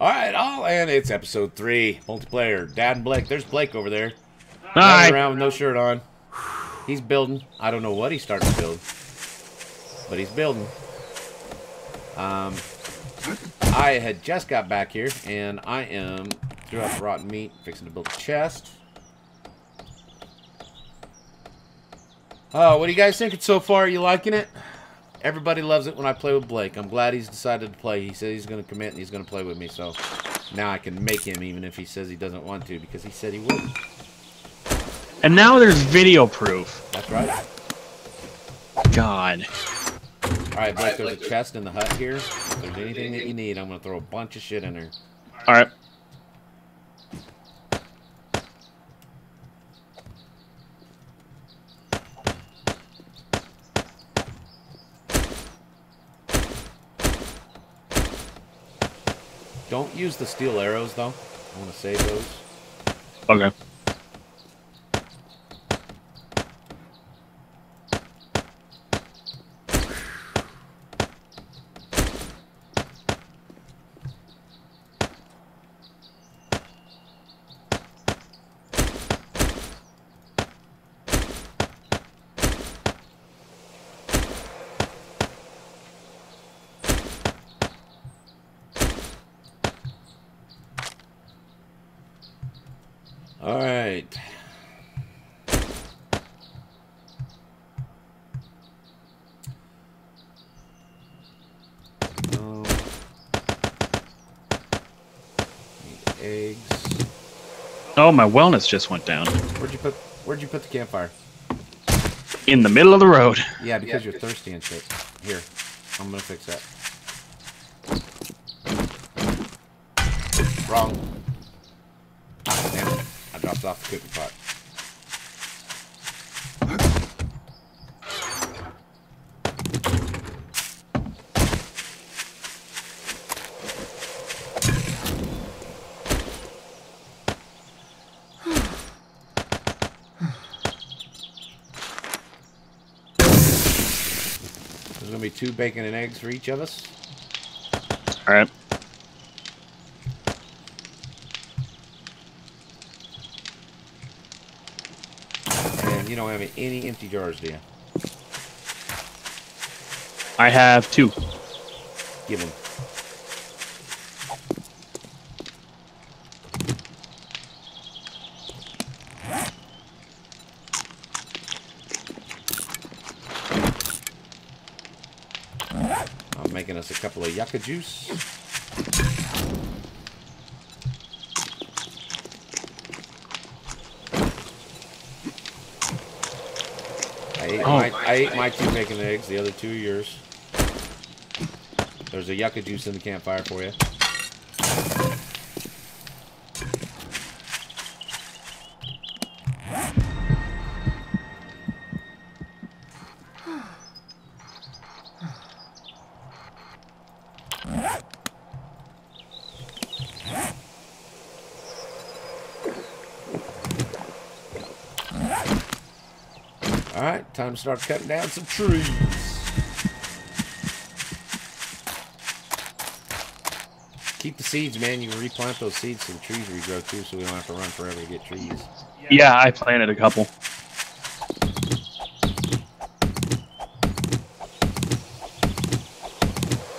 Alright, all, and it's episode 3, multiplayer, Dad and Blake. There's Blake over there. Hi. Around with no shirt on. He's building. I don't know what he's starting to build, but he's building. I had just got back here, and I am, threw out the rotten meat, fixing to build a chest. What do you guys think so far? Are you liking it? Everybody loves it when I play with Blake. I'm glad he's decided to play. He said he's going to commit and he's going to play with me, so now I can make him even if he says he doesn't want to, because he said he would. And now there's video proof. That's right. God. Alright, Blake, there's a chest in the hut here. If there's anything that you need, I'm going to throw a bunch of shit in there. Alright. Don't use the steel arrows, though. I want to save those. Okay. Alright. Eggs. Oh, my wellness just went down. Where'd you put the campfire? In the middle of the road. Yeah, because you're thirsty and shit. Here. I'm gonna fix that. Wrong. Off the cooking pot. There's gonna be 2 bacon and eggs for each of us. All right. You don't have any empty jars, do you? I have 2. Give them. I'm making us a couple of yucca juice. I ate my 2 bacon eggs. The other 2 are yours. There's a yucca juice in the campfire for you. Alright, time to start cutting down some trees. Keep the seeds, man. You can replant those seeds so the trees regrow too, so we don't have to run forever to get trees. Yeah, I planted a couple.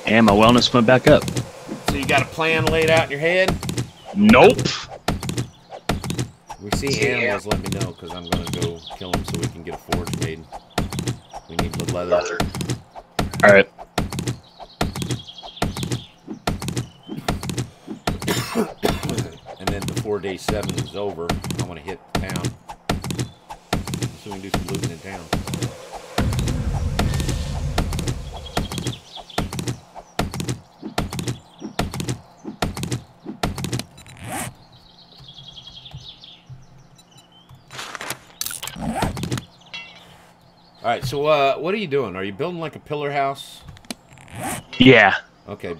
And my wellness went back up. So you got a plan laid out in your head? Nope. If you see animals, let me know, because I'm going to go kill them so we can get a forge made. We need the leather. Alright. And then before day 7 is over, I want to hit town. So we can do some looting in town. Alright, so what are you doing? Are you building like a pillar house? Yeah. Okay.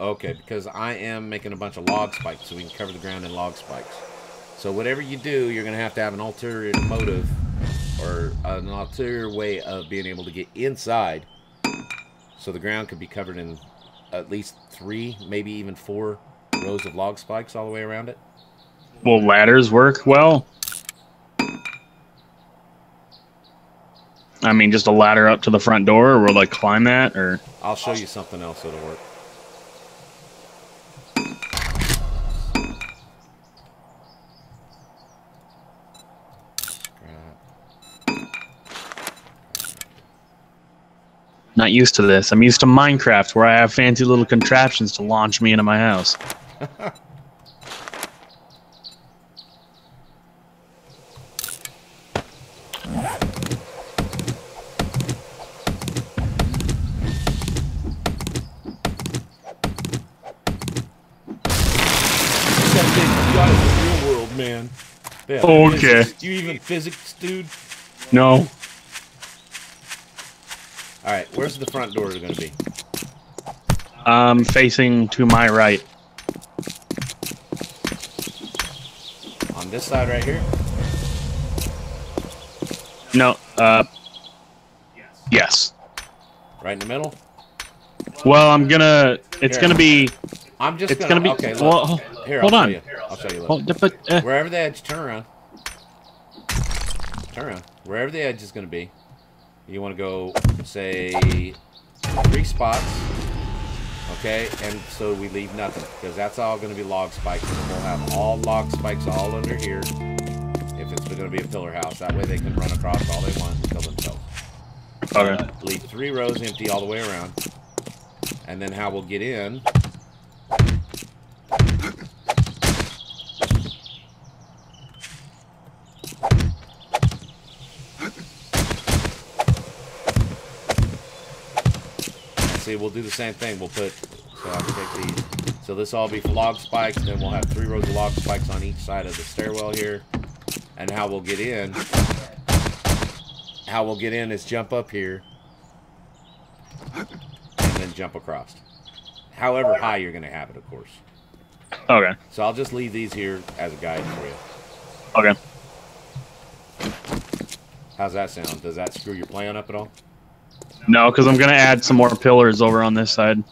Okay, because I am making a bunch of log spikes, so we can cover the ground in log spikes. So whatever you do, you're going to have an ulterior motive, or an ulterior way of being able to get inside, so the ground could be covered in at least 3, maybe even 4 rows of log spikes all the way around it? Will ladders work well? I mean, just a ladder up to the front door, or will I climb that? Or I'll show you something else that'll work. Not used to this. I'm used to Minecraft, where I have fancy little contraptions to launch me into my house. Man. Yeah, okay. Physics. Do you even physics, dude? No. Alright, where's the front door going to be? Facing to my right. On this side right here? No, yes. Right in the middle? Well, I'm going to... It's going to be... I'm just going to... Okay, look. Okay. Here, hold on. I'll show you. Wherever the edge, turn around. Turn around. Wherever the edge is going to be, you want to go, say, 3 spots. Okay? And so we leave nothing, because that's all going to be log spikes. We'll have all log spikes all under here if it's going to be a pillar house. That way they can run across all they want and kill themselves. Okay. Leave 3 rows empty all the way around. And then how we'll get in... See, we'll do the same thing. We'll put, so I can take these. So this all be log spikes, and then we'll have 3 rows of log spikes on each side of the stairwell here. And how we'll get in, is jump up here, and then jump across. However high you're going to have it, of course. Okay. So I'll just leave these here as a guide for you. Okay. How's that sound? Does that screw your plan up at all? No, because I'm going to add some more pillars over on this side.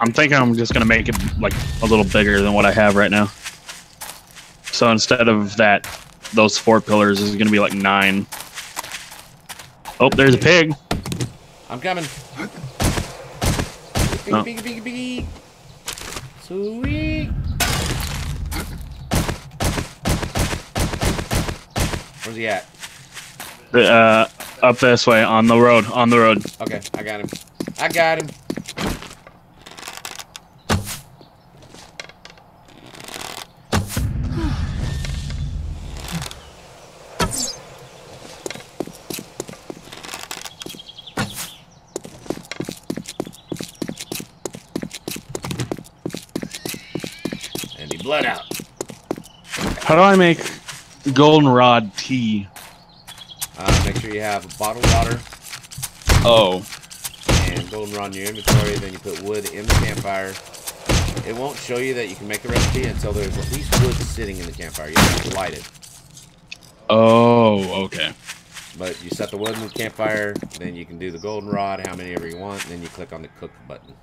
I'm thinking I'm just going to make it like a little bigger than what I have right now. So instead of that, those 4 pillars is going to be like 9. Oh, there's a pig. I'm coming. Oh. Piggy, piggy, piggy. Sweet. Where's he at? Up this way, on the road, Okay, I got him. And he bled out. How do I make goldenrod tea? Make sure you have bottled water. Oh. And goldenrod in your inventory. Then you put wood in the campfire. It won't show you that you can make the recipe until there's at least wood sitting in the campfire. You have to light it. Oh, okay. But you set the wood in the campfire. Then you can do the goldenrod, how many ever you want. And then you click on the cook button.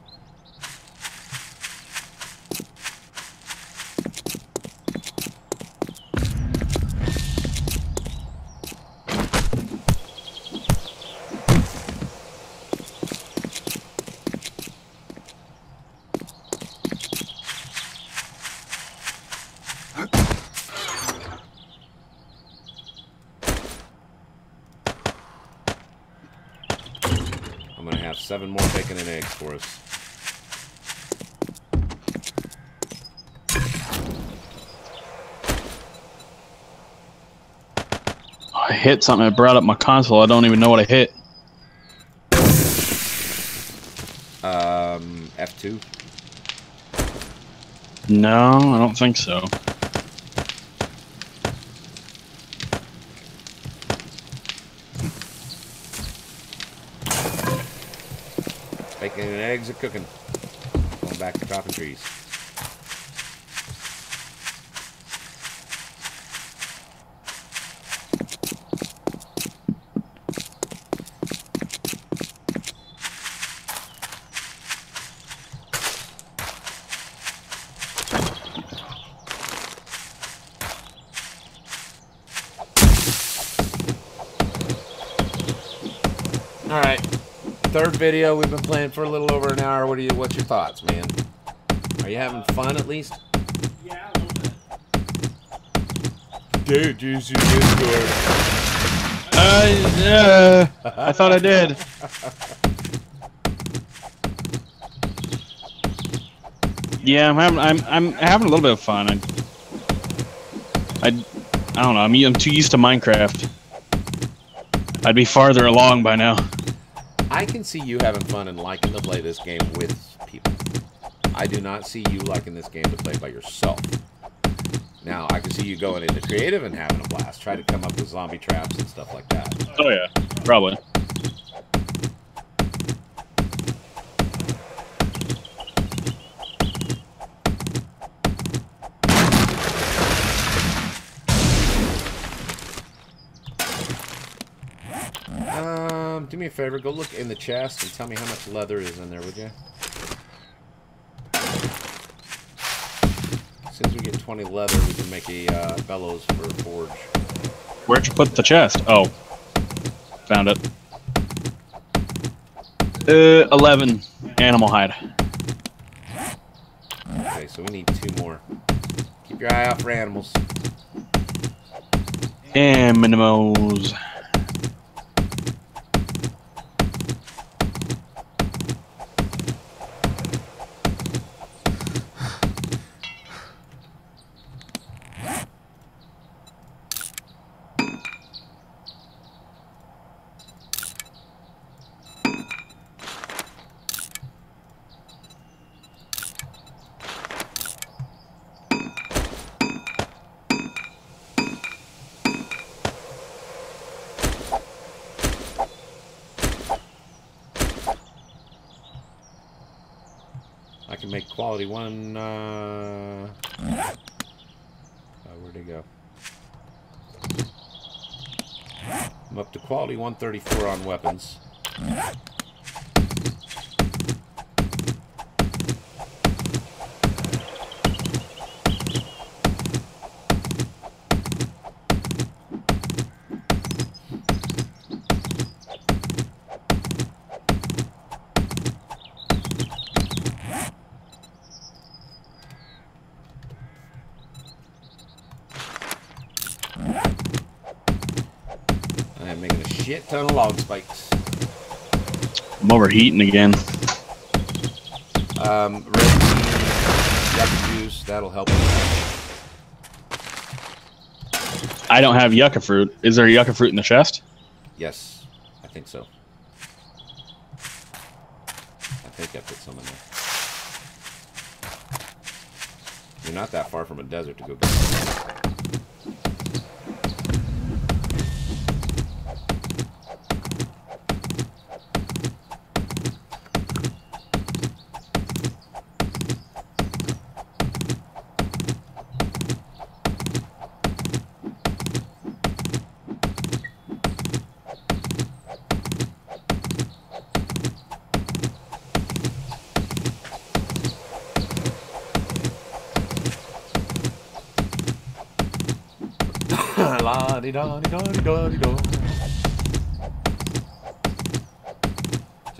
I'm going to have 7 more bacon and eggs for us. I hit something. I brought up my console. I don't even know what I hit. F2? No, I don't think so. Bacon and eggs are cooking. Going back to chopping trees. Third video, we've been playing for a little over an hour. What's your thoughts, man? Are you having fun at least? Yeah, a little bit. Dude, use your Discord. Yeah. I thought I did. Yeah, I'm having a little bit of fun. I don't know. I'm too used to Minecraft. I'd be farther along by now. I can see you having fun and liking to play this game with people. I do not see you liking this game to play by yourself. Now, I can see you going into creative and having a blast. Try to come up with zombie traps and stuff like that. Oh, yeah. Probably. Do me a favor, go look in the chest and tell me how much leather is in there, would you? As soon as we get 20 leather, we can make a bellows for a forge. Where'd you put the chest? Oh. Found it. 11. Animal hide. Okay, so we need 2 more. Keep your eye out for animals. Animals. Make quality one. Where'd it go? I'm up to quality 134 on weapons. Shit ton of log spikes. I'm overheating again. Red bean, yucca juice, that'll help. I don't have yucca fruit. Is there yucca fruit in the chest? Yes, I think so. I think I put some in there. You're not that far from a desert to go back.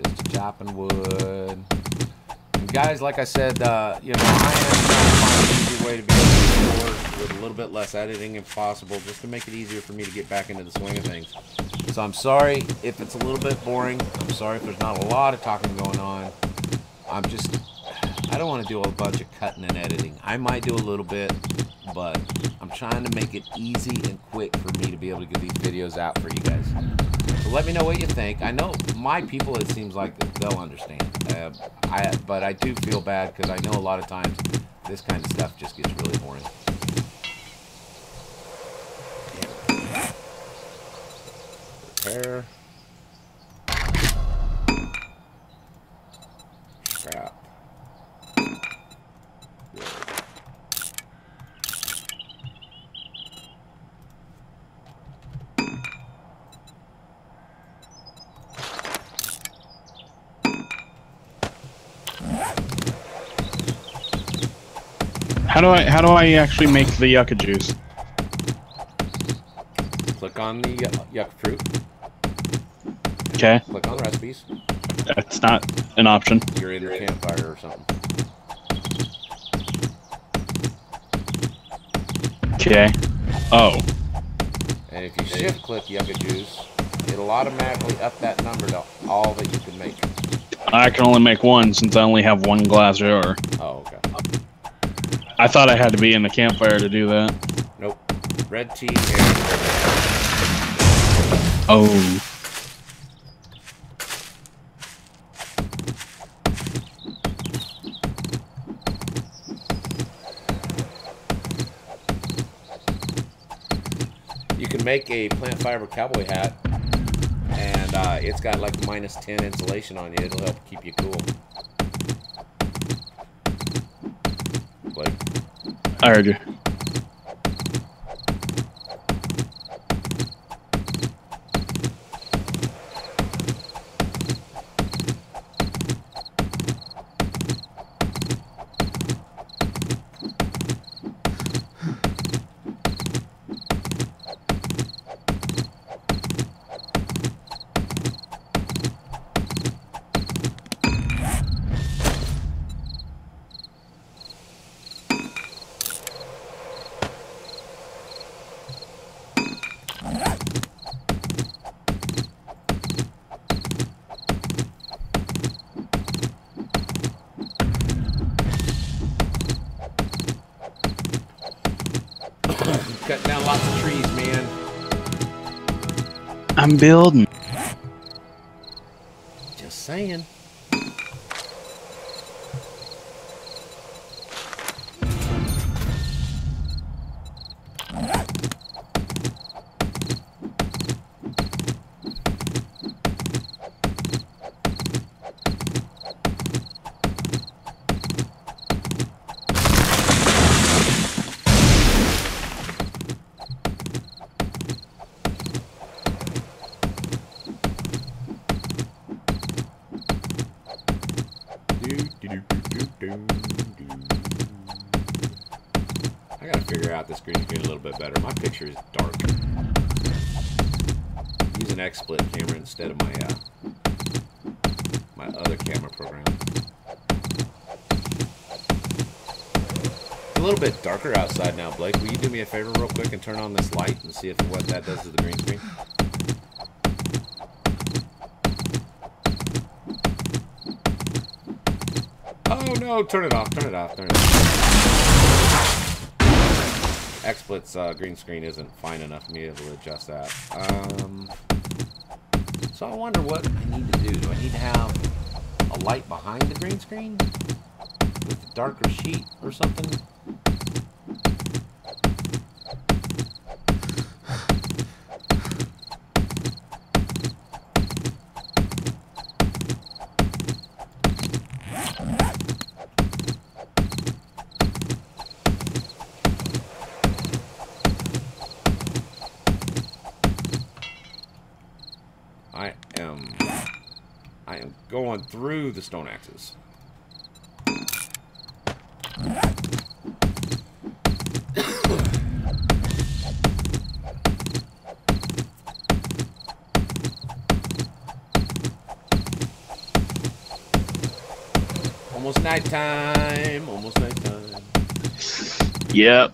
Just chopping wood. And guys, like I said, you know, I am trying to find an easy way to be able to record with a little bit less editing if possible, just to make it easier for me to get back into the swing of things. So I'm sorry if it's a little bit boring. I'm sorry if there's not a lot of talking going on. I don't want to do a bunch of cutting and editing. I might do a little bit, but I'm trying to make it easy and quick for me to be able to get these videos out for you guys. So let me know what you think. I know my people, it seems like they'll understand. But I do feel bad because I know a lot of times this kind of stuff just gets really boring. Repair. Scrap. How do I actually make the yucca juice? Click on the yucca fruit. Okay. Click on recipes. That's not an option. You're in your campfire or something. Okay. Oh. And if you shift click Yucca Juice, it'll automatically up that number to all that you can make. I can only make one since I only have one glass jar. Oh, okay. I thought I had to be in the campfire to do that. Nope. Red tea and oh. You can make a plant fiber cowboy hat, and it's got like -10 insulation on you. It'll help keep you cool. Like, I heard you. Cutting down lots of trees, man. I'm building. Just saying. I gotta figure out this green screen a little bit better. My picture is dark. I use an XSplit camera instead of my my other camera program. It's a little bit darker outside now, Blake. Will you do me a favor real quick and turn on this light and see if what that does to the green screen? No, turn it off, turn it off, turn it off. XSplit's green screen isn't fine enough for me to be able to adjust that. So I wonder what I need to do. Do I need to have a light behind the green screen? With a darker sheet or something? I am going through the stone axes. Almost nighttime. Almost nighttime. Yep.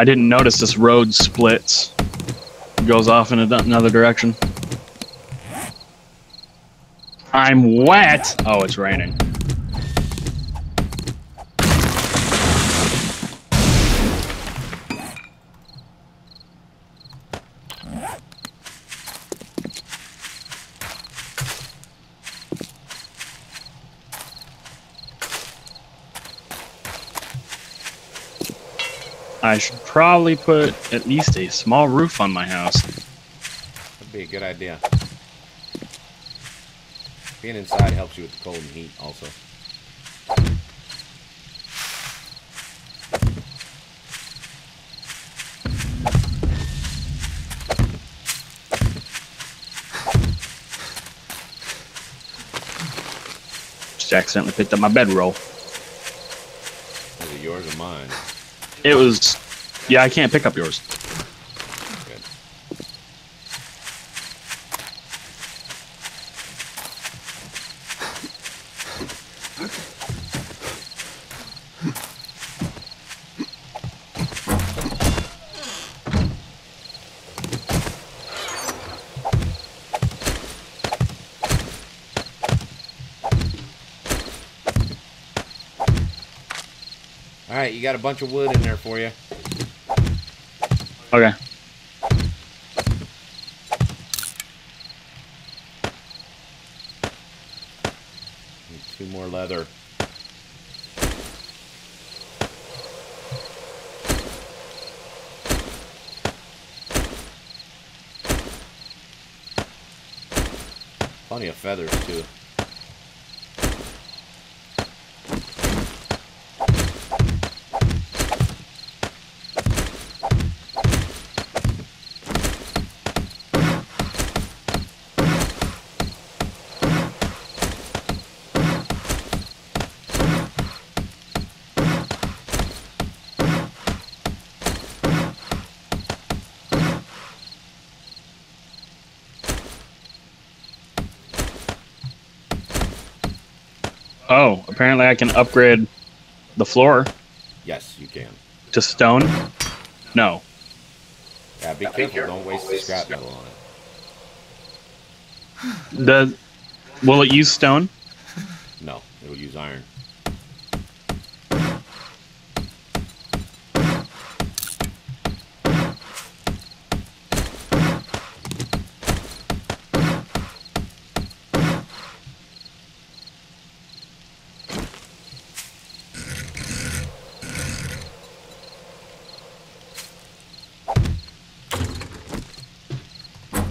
I didn't notice this road splits. It goes off in another direction. I'm wet! Oh, it's raining. I should probably put at least a small roof on my house. That'd be a good idea. Being inside helps you with the cold and heat also. accidentally picked up my bedroll. Was it yours or mine? It was... Yeah, I can't pick up yours. Good. All right, you got a bunch of wood in there for you. Okay. Need 2 more leather. Plenty of feathers too. Oh, apparently I can upgrade the floor. Yes, you can. To stone? No. Yeah, be careful. Don't waste the scrap metal on it. Will it use stone? No, it'll use iron.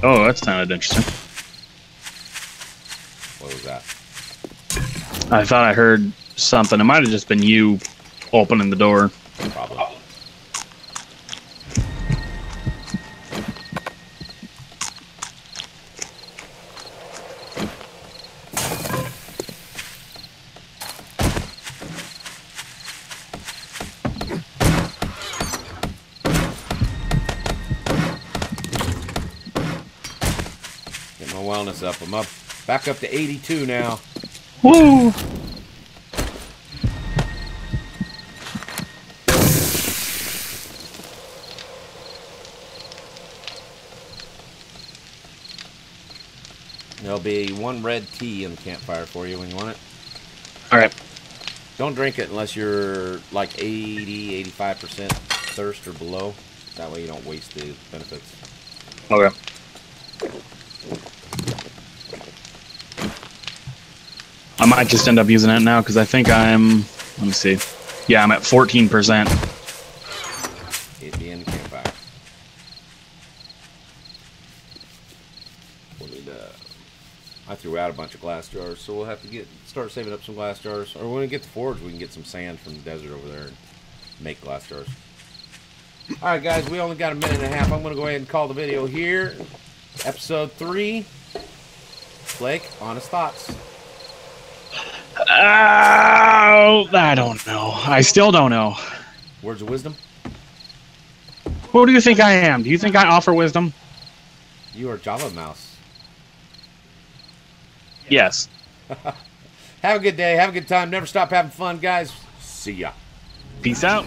Oh, that sounded interesting. What was that? I thought I heard something. It might have just been you opening the door. Probably. Wellness up. I'm up back up to 82 now. Woo! There'll be 1 red tea in the campfire for you when you want it. All right. Don't drink it unless you're like 80, 85% thirst or below. That way you don't waste the benefits. Okay. I might just end up using it now because I think I'm, let me see. Yeah, I'm at 14%. It'd be in the campfire. We'll need, I threw out a bunch of glass jars, so we'll have to start saving up some glass jars. Or when we get to forge, we can get some sand from the desert over there and make glass jars. All right, guys, we only got a minute and a half. I'm going to go ahead and call the video here. Episode 3. Blake, honest thoughts. Oh, I don't know. I still don't know. Words of wisdom? Who do you think I am? Do you think I offer wisdom? You are Java Mouse. Yes. Have a good day. Have a good time. Never stop having fun, guys. See ya. Peace out.